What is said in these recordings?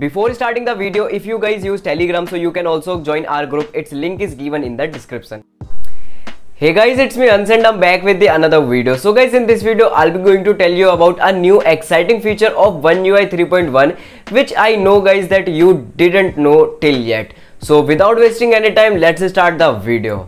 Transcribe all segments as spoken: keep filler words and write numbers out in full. Before starting the video, if you guys use Telegram, so you can also join our group. Its link is given in the description. Hey guys, it's me Hans and I'm back with the another video. So guys, in this video I'll be going to tell you about a new exciting feature of One U I three point one, which I know guys that you didn't know till yet. So without wasting any time, let's start the video.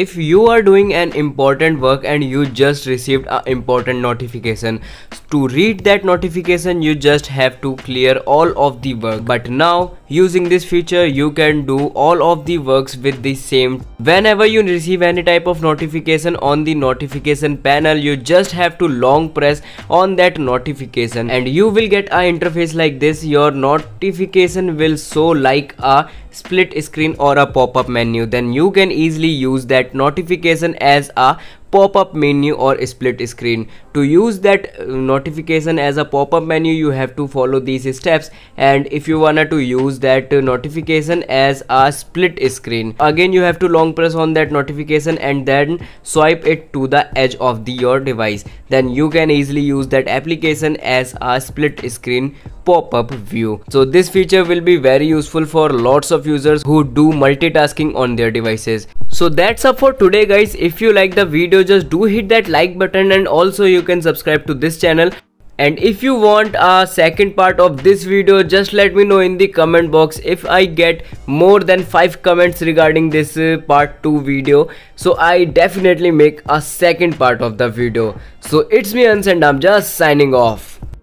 If you are doing an important work and you just received an important notification, to read that notification you just have to clear all of the work. But now using this feature you can do all of the works with the same. Whenever you receive any type of notification on the notification panel, you just have to long press on that notification and you will get an interface like this. Your notification will show like a split screen or a pop-up menu. Then you can easily use that notification as a pop-up menu or split screen. To use that notification as a pop-up menu, you have to follow these steps. And if you wanna to use that notification as a split screen, again you have to long press on that notification and then swipe it to the edge of the your device. Then you can easily use that application as a split screen pop-up view. So this feature will be very useful for lots of users who do multitasking on their devices. So that's up for today guys. If you like the video, just do hit that like button, and also you can subscribe to this channel. And if you want a second part of this video, just let me know in the comment box. If I get more than five comments regarding this uh, part two video, so I definitely make a second part of the video. So it's me Hans and I'm just signing off.